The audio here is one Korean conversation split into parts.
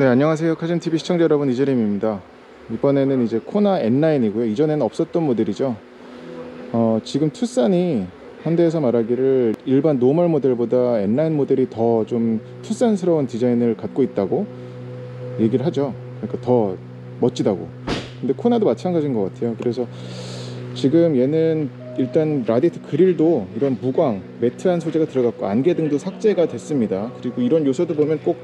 네, 안녕하세요. 카잼TV 시청자 여러분, 이재림입니다. 이번에는 이제 코나 N라인이고요. 이전에는 없었던 모델이죠. 지금 투싼이 현대에서 말하기를 일반 노멀 모델보다 N라인 모델이 더 좀 투싼스러운 디자인을 갖고 있다고 얘기를 하죠. 그러니까 더 멋지다고. 근데 코나도 마찬가지인 것 같아요. 그래서 지금 얘는 일단 라디에이터 그릴도 이런 무광, 매트한 소재가 들어갔고 안개 등도 삭제가 됐습니다. 그리고 이런 요소도 보면 꼭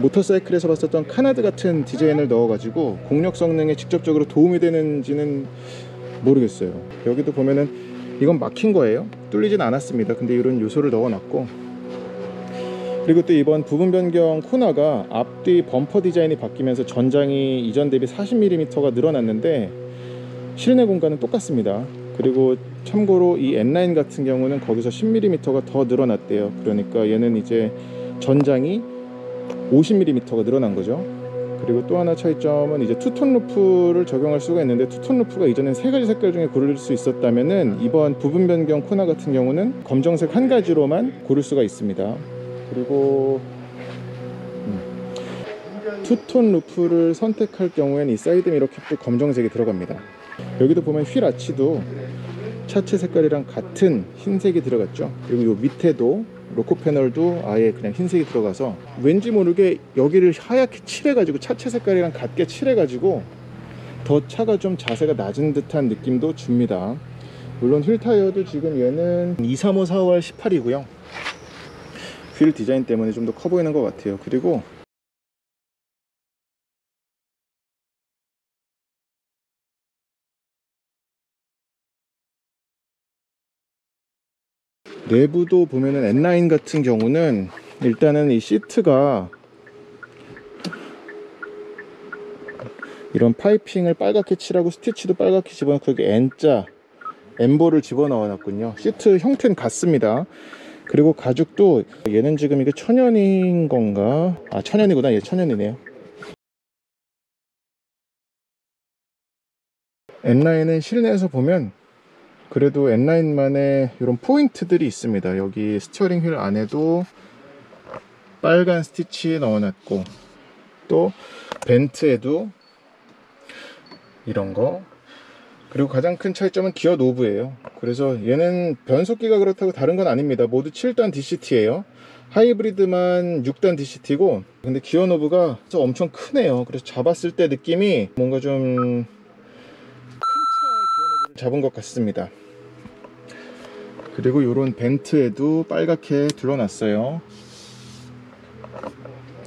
모터사이클에서 봤었던 카나드 같은 디자인을 넣어가지고 공력 성능에 직접적으로 도움이 되는지는 모르겠어요. 여기도 보면은 이건 막힌 거예요. 뚫리진 않았습니다. 근데 이런 요소를 넣어놨고, 그리고 또 이번 부분 변경 코나가 앞뒤 범퍼 디자인이 바뀌면서 전장이 이전 대비 40mm가 늘어났는데 실내 공간은 똑같습니다. 그리고 참고로 이 N라인 같은 경우는 거기서 10mm가 더 늘어났대요. 그러니까 얘는 이제 전장이 50mm가 늘어난 거죠. 그리고 또 하나 차이점은 이제 투톤 루프를 적용할 수가 있는데, 투톤 루프가 이전엔 세 가지 색깔 중에 고를 수 있었다면은 이번 부분 변경 코나 같은 경우는 검정색 한 가지로만 고를 수가 있습니다. 그리고 투톤 루프를 선택할 경우에는 이 사이드미러 캡도 검정색이 들어갑니다. 여기도 보면 휠 아치도 차체 색깔이랑 같은 흰색이 들어갔죠. 그리고 요 밑에도 로코 패널도 아예 그냥 흰색이 들어가서 왠지 모르게 여기를 하얗게 칠해가지고 차체 색깔이랑 같게 칠해가지고 더 차가 좀 자세가 낮은 듯한 느낌도 줍니다. 물론 휠 타이어도 지금 얘는 235 4월 18이고요 휠 디자인 때문에 좀 더 커 보이는 것 같아요. 그리고 내부도 보면은 N라인 같은 경우는 일단은 이 시트가 이런 파이핑을 빨갛게 칠하고 스티치도 빨갛게 집어넣고 여기 N자, N볼을 집어넣어 놨군요. 시트 형태는 같습니다. 그리고 가죽도 얘는 지금 이게 천연인 건가? 아, 천연이구나. 얘 천연이네요. N라인은 실내에서 보면 그래도 N라인만의 이런 포인트들이 있습니다. 여기 스티어링 휠 안에도 빨간 스티치 넣어놨고, 또 벤트에도 이런 거. 그리고 가장 큰 차이점은 기어 노브예요. 그래서 얘는 변속기가 그렇다고 다른 건 아닙니다. 모두 7단 DCT예요. 하이브리드만 6단 DCT고, 근데 기어 노브가 엄청 크네요. 그래서 잡았을 때 느낌이 뭔가 좀 잡은 것 같습니다. 그리고 이런 벤트에도 빨갛게 둘러놨어요.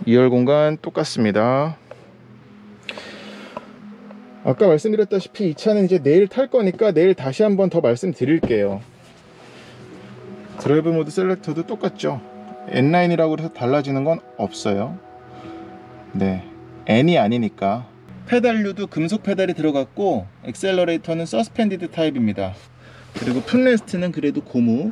2열 공간 똑같습니다. 아까 말씀드렸다시피 이 차는 이제 내일 탈 거니까 내일 다시 한번 더 말씀드릴게요. 드라이브 모드 셀렉터도 똑같죠. N라인이라고 해서 달라지는 건 없어요. 네, N이 아니니까. 페달류도 금속 페달이 들어갔고, 엑셀러레이터는 서스펜디드 타입입니다. 그리고 풋레스트는 그래도 고무.